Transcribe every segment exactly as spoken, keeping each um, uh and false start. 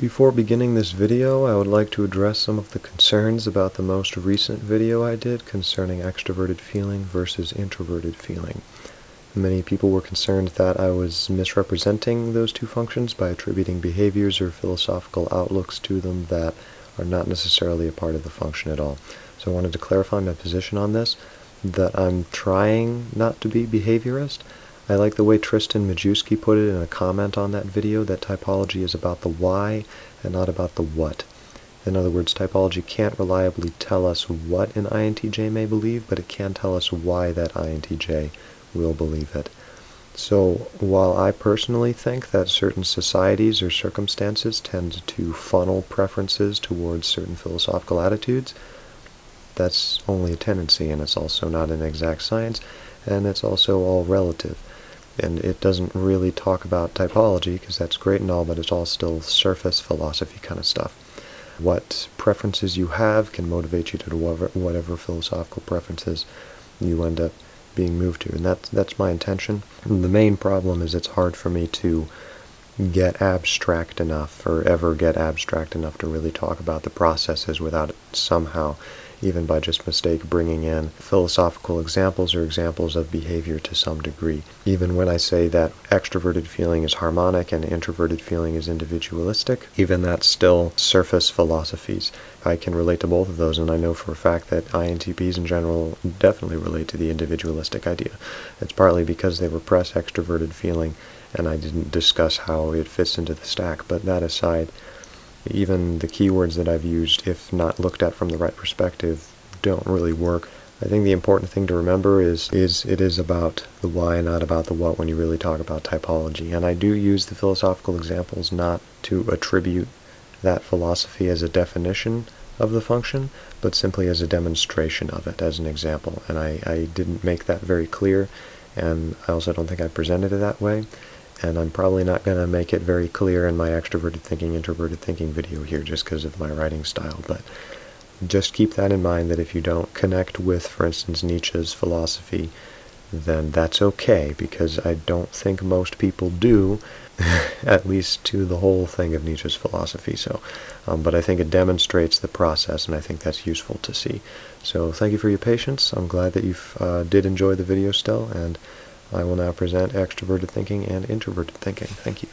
Before beginning this video, I would like to address some of the concerns about the most recent video I did concerning extroverted feeling versus introverted feeling. Many people were concerned that I was misrepresenting those two functions by attributing behaviors or philosophical outlooks to them that are not necessarily a part of the function at all. So I wanted to clarify my position on this, that I'm trying not to be behaviorist. I like the way Tristan Majewski put it in a comment on that video, that typology is about the why and not about the what. In other words, typology can't reliably tell us what an I N T J may believe, but it can tell us why that I N T J will believe it. So while I personally think that certain societies or circumstances tend to funnel preferences towards certain philosophical attitudes, that's only a tendency, and it's also not an exact science, and it's also all relative. And it doesn't really talk about typology, because that's great and all, but it's all still surface philosophy kind of stuff. What preferences you have can motivate you to whatever, whatever philosophical preferences you end up being moved to. And that's, that's my intention. And the main problem is it's hard for me to get abstract enough, or ever get abstract enough to really talk about the processes without it somehow, even by just mistake, bringing in philosophical examples or examples of behavior to some degree. Even when I say that extroverted feeling is harmonic and introverted feeling is individualistic, even that's still surface philosophies. I can relate to both of those, and I know for a fact that I N T Ps in general definitely relate to the individualistic idea. It's partly because they repress extroverted feeling, and I didn't discuss how it fits into the stack, but that aside, even the keywords that I've used, if not looked at from the right perspective, don't really work. I think the important thing to remember is, is it is about the why and not about the what when you really talk about typology. And I do use the philosophical examples not to attribute that philosophy as a definition of the function, but simply as a demonstration of it, as an example. And I, I didn't make that very clear, and I also don't think I presented it that way. And I'm probably not going to make it very clear in my extroverted thinking, introverted thinking video here just because of my writing style. But just keep that in mind, that if you don't connect with, for instance, Nietzsche's philosophy, then that's okay, because I don't think most people do, at least to the whole thing of Nietzsche's philosophy. So, um, but I think it demonstrates the process, and I think that's useful to see. So thank you for your patience. I'm glad that you uh, did enjoy the video still, and I will now present extroverted thinking and introverted thinking. Thank you.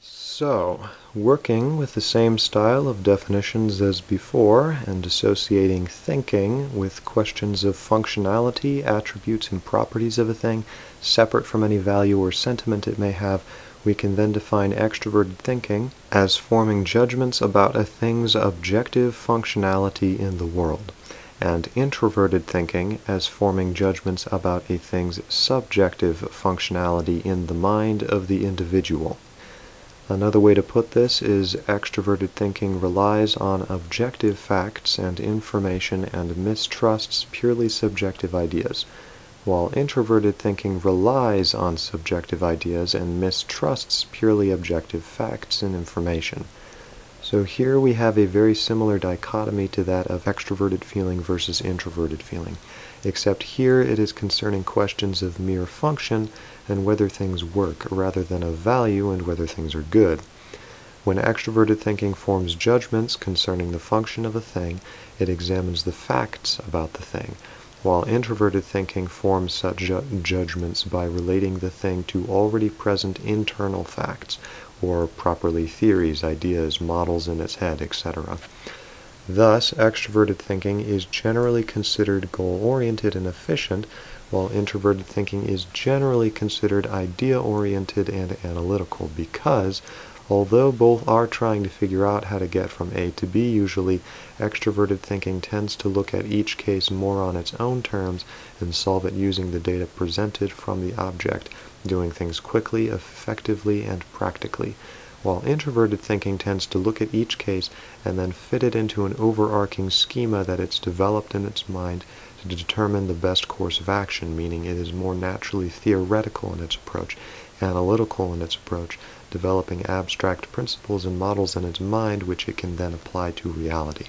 So, working with the same style of definitions as before and associating thinking with questions of functionality, attributes, and properties of a thing, separate from any value or sentiment it may have, we can then define extroverted thinking as forming judgments about a thing's objective functionality in the world, and introverted thinking as forming judgments about a thing's subjective functionality in the mind of the individual. Another way to put this is extroverted thinking relies on objective facts and information and mistrusts purely subjective ideas, while introverted thinking relies on subjective ideas and mistrusts purely objective facts and information. So here we have a very similar dichotomy to that of extroverted feeling versus introverted feeling, except here it is concerning questions of mere function and whether things work, rather than of value and whether things are good. When extroverted thinking forms judgments concerning the function of a thing, it examines the facts about the thing, while introverted thinking forms such ju judgments by relating the thing to already present internal facts, or properly theories, ideas, models in its head, et cetera. Thus, extroverted thinking is generally considered goal-oriented and efficient, while introverted thinking is generally considered idea-oriented and analytical, because although both are trying to figure out how to get from A to B usually, extroverted thinking tends to look at each case more on its own terms and solve it using the data presented from the object, doing things quickly, effectively, and practically, while introverted thinking tends to look at each case and then fit it into an overarching schema that it's developed in its mind to determine the best course of action, meaning it is more naturally theoretical in its approach, analytical in its approach, developing abstract principles and models in its mind which it can then apply to reality.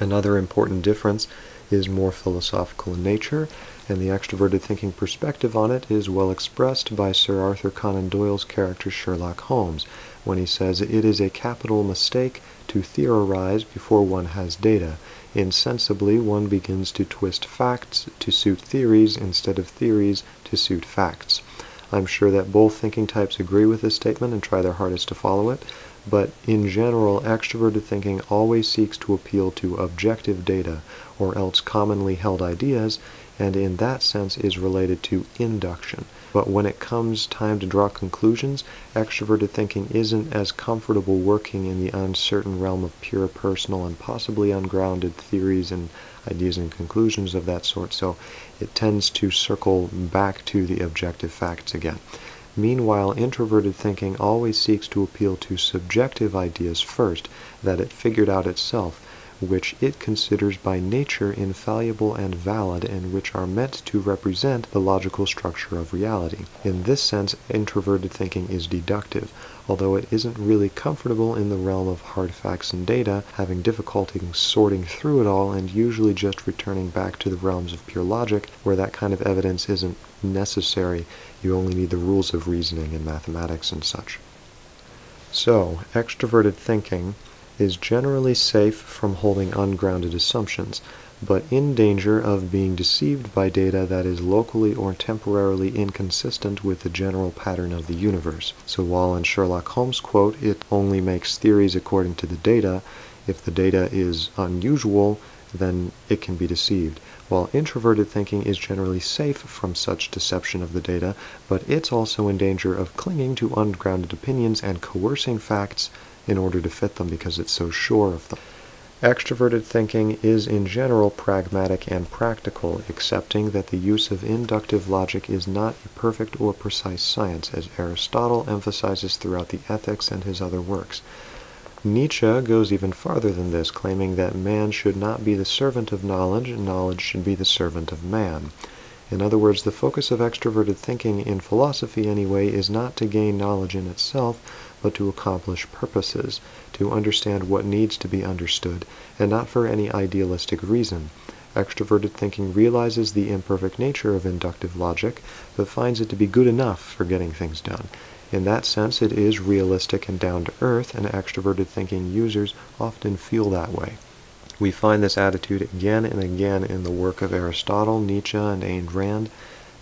Another important difference is more philosophical in nature, and the extroverted thinking perspective on it is well expressed by Sir Arthur Conan Doyle's character Sherlock Holmes, when he says, "It is a capital mistake to theorize before one has data. Insensibly one begins to twist facts to suit theories instead of theories to suit facts." I'm sure that both thinking types agree with this statement and try their hardest to follow it, but in general, extroverted thinking always seeks to appeal to objective data, or else commonly held ideas, and in that sense is related to induction. But when it comes time to draw conclusions, extroverted thinking isn't as comfortable working in the uncertain realm of pure personal and possibly ungrounded theories and ideas and conclusions of that sort, so it tends to circle back to the objective facts again. Meanwhile, introverted thinking always seeks to appeal to subjective ideas first, that it figured out itself, which it considers by nature infallible and valid, and which are meant to represent the logical structure of reality. In this sense, introverted thinking is deductive, although it isn't really comfortable in the realm of hard facts and data, having difficulty sorting through it all and usually just returning back to the realms of pure logic, where that kind of evidence isn't necessary. You only need the rules of reasoning in mathematics and such. So, extroverted thinking is generally safe from holding ungrounded assumptions, but in danger of being deceived by data that is locally or temporarily inconsistent with the general pattern of the universe. So while in Sherlock Holmes' quote, it only makes theories according to the data, if the data is unusual, then it can be deceived. While introverted thinking is generally safe from such deception of the data, but it's also in danger of clinging to ungrounded opinions and coercing facts in order to fit them because it's so sure of them. Extroverted thinking is in general pragmatic and practical, accepting that the use of inductive logic is not a perfect or precise science, as Aristotle emphasizes throughout the Ethics and his other works. Nietzsche goes even farther than this, claiming that man should not be the servant of knowledge, and knowledge should be the servant of man. In other words, the focus of extroverted thinking, in philosophy anyway, is not to gain knowledge in itself, but to accomplish purposes, to understand what needs to be understood, and not for any idealistic reason. Extroverted thinking realizes the imperfect nature of inductive logic, but finds it to be good enough for getting things done. In that sense, it is realistic and down to earth, and extroverted thinking users often feel that way. We find this attitude again and again in the work of Aristotle, Nietzsche, and Ayn Rand.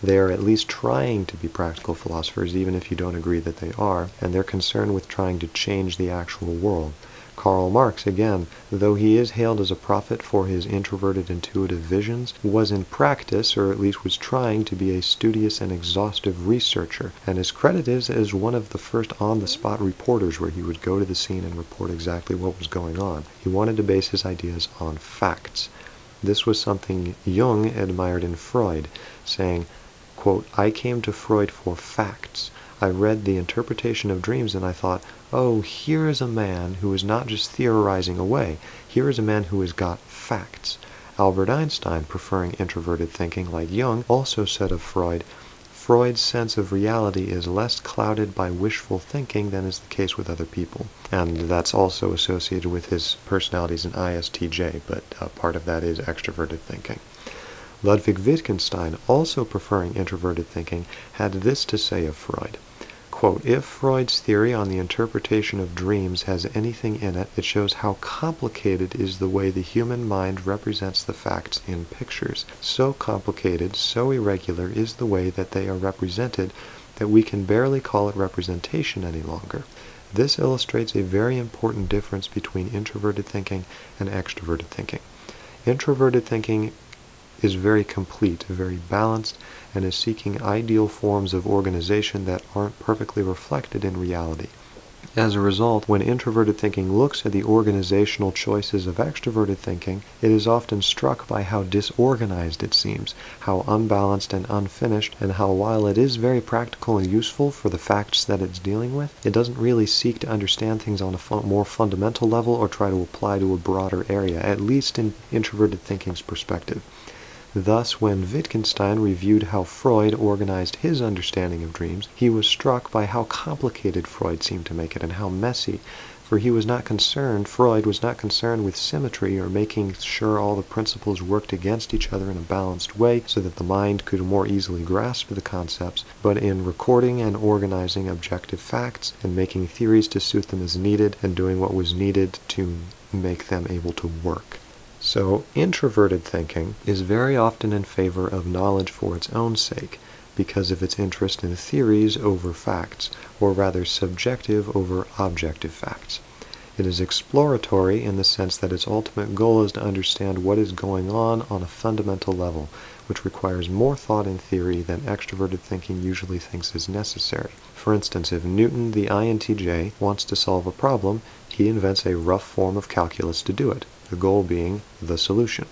They are at least trying to be practical philosophers, even if you don't agree that they are, and they're concerned with trying to change the actual world. Karl Marx, again, though he is hailed as a prophet for his introverted intuitive visions, was in practice, or at least was trying, to be a studious and exhaustive researcher, and is credited as one of the first on-the-spot reporters, where he would go to the scene and report exactly what was going on. He wanted to base his ideas on facts. This was something Jung admired in Freud, saying, quote, "I came to Freud for facts. I read The Interpretation of Dreams and I thought, oh, here is a man who is not just theorizing away. Here is a man who has got facts." Albert Einstein, preferring introverted thinking like Jung, also said of Freud, "Freud's sense of reality is less clouded by wishful thinking than is the case with other people." And that's also associated with his personalities in I S T J, but uh, part of that is extroverted thinking. Ludwig Wittgenstein, also preferring introverted thinking, had this to say of Freud, quote, "If Freud's theory on the interpretation of dreams has anything in it, it shows how complicated is the way the human mind represents the facts in pictures. So complicated, so irregular is the way that they are represented that we can barely call it representation any longer. This illustrates a very important difference between introverted thinking and extroverted thinking. Introverted thinking is very complete, very balanced, and is seeking ideal forms of organization that aren't perfectly reflected in reality. As a result, when introverted thinking looks at the organizational choices of extroverted thinking, it is often struck by how disorganized it seems, how unbalanced and unfinished, and how while it is very practical and useful for the facts that it's dealing with, it doesn't really seek to understand things on a fun- more fundamental level or try to apply to a broader area, at least in introverted thinking's perspective. Thus, when Wittgenstein reviewed how Freud organized his understanding of dreams, he was struck by how complicated Freud seemed to make it and how messy. for he was not concerned, Freud was not concerned with symmetry or making sure all the principles worked against each other in a balanced way so that the mind could more easily grasp the concepts, but in recording and organizing objective facts and making theories to suit them as needed and doing what was needed to make them able to work. So introverted thinking is very often in favor of knowledge for its own sake, because of its interest in theories over facts, or rather subjective over objective facts. It is exploratory in the sense that its ultimate goal is to understand what is going on on a fundamental level, which requires more thought in theory than extroverted thinking usually thinks is necessary. For instance, if Newton, the I N T J, wants to solve a problem, he invents a rough form of calculus to do it, the goal being the solution.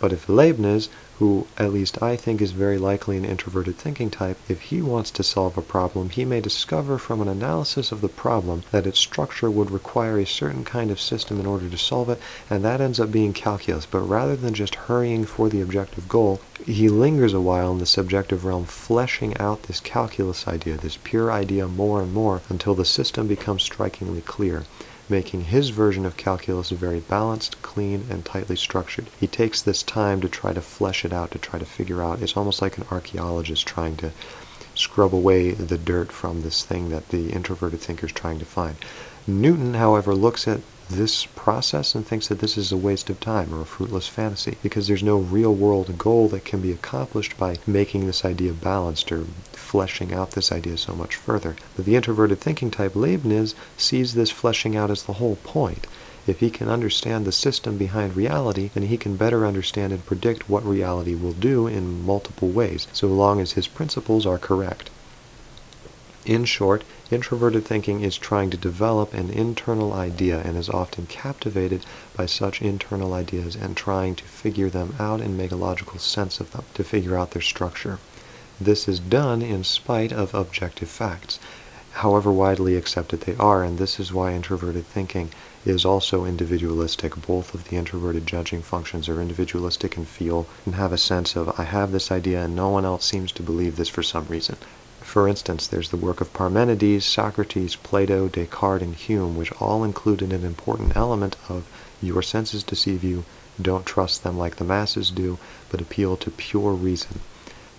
But if Leibniz, who at least I think is very likely an introverted thinking type, if he wants to solve a problem, he may discover from an analysis of the problem that its structure would require a certain kind of system in order to solve it, and that ends up being calculus. But rather than just hurrying for the objective goal, he lingers a while in the subjective realm, fleshing out this calculus idea, this pure idea, more and more, until the system becomes strikingly clear, making his version of calculus very balanced, clean, and tightly structured. He takes this time to try to flesh it out, to try to figure out. It's almost like an archaeologist trying to scrub away the dirt from this thing that the introverted thinker is trying to find. Newton, however, looks at this process and thinks that this is a waste of time or a fruitless fantasy, because there's no real-world goal that can be accomplished by making this idea balanced or fleshing out this idea so much further. But the introverted thinking type Leibniz sees this fleshing out as the whole point. If he can understand the system behind reality, then he can better understand and predict what reality will do in multiple ways, so long as his principles are correct. In short, introverted thinking is trying to develop an internal idea and is often captivated by such internal ideas and trying to figure them out and make a logical sense of them, to figure out their structure. This is done in spite of objective facts, however widely accepted they are, and this is why introverted thinking is also individualistic. Both of the introverted judging functions are individualistic and feel and have a sense of, I have this idea and no one else seems to believe this for some reason. For instance, there's the work of Parmenides, Socrates, Plato, Descartes, and Hume, which all included an important element of your senses deceive you, don't trust them like the masses do, but appeal to pure reason.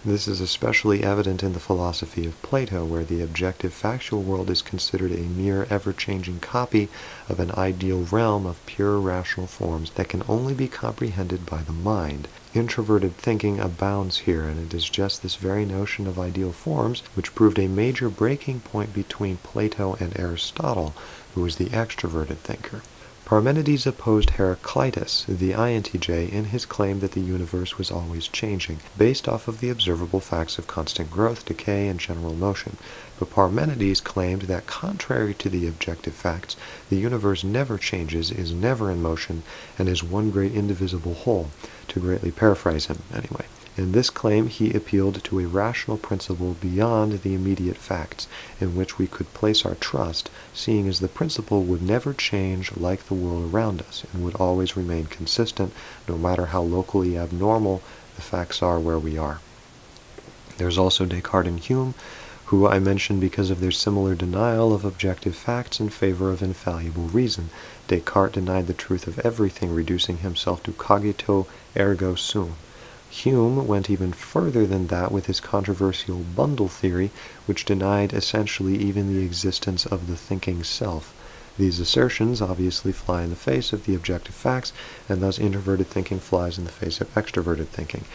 This is especially evident in the philosophy of Plato, where the objective factual world is considered a mere ever-changing copy of an ideal realm of pure rational forms that can only be comprehended by the mind. Introverted thinking abounds here, and it is just this very notion of ideal forms which proved a major breaking point between Plato and Aristotle, who was the extroverted thinker. Parmenides opposed Heraclitus, the I N T J, in his claim that the universe was always changing, based off of the observable facts of constant growth, decay, and general motion. But Parmenides claimed that, contrary to the objective facts, the universe never changes, is never in motion, and is one great indivisible whole, to greatly paraphrase him, anyway. In this claim, he appealed to a rational principle beyond the immediate facts, in which we could place our trust, seeing as the principle would never change like the world around us, and would always remain consistent, no matter how locally abnormal the facts are where we are. There's also Descartes and Hume, who I mentioned because of their similar denial of objective facts in favor of infallible reason. Descartes denied the truth of everything, reducing himself to cogito ergo sum. Hume went even further than that with his controversial bundle theory, which denied essentially even the existence of the thinking self. These assertions obviously fly in the face of the objective facts, and thus introverted thinking flies in the face of extroverted thinking,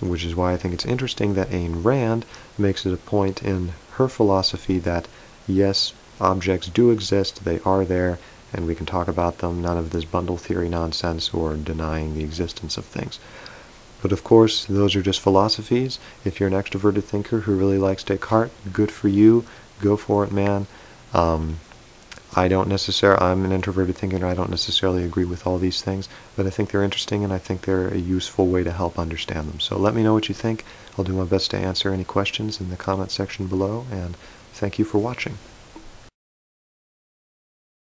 which is why I think it's interesting that Ayn Rand makes it a point in her philosophy that, yes, objects do exist, they are there, and we can talk about them, none of this bundle theory nonsense or denying the existence of things. But of course, those are just philosophies. If you're an extroverted thinker who really likes Descartes, good for you. Go for it, man. Um, I don't necessarily, I'm an introverted thinker, I don't necessarily agree with all these things, but I think they're interesting and I think they're a useful way to help understand them. So let me know what you think. I'll do my best to answer any questions in the comment section below, and thank you for watching.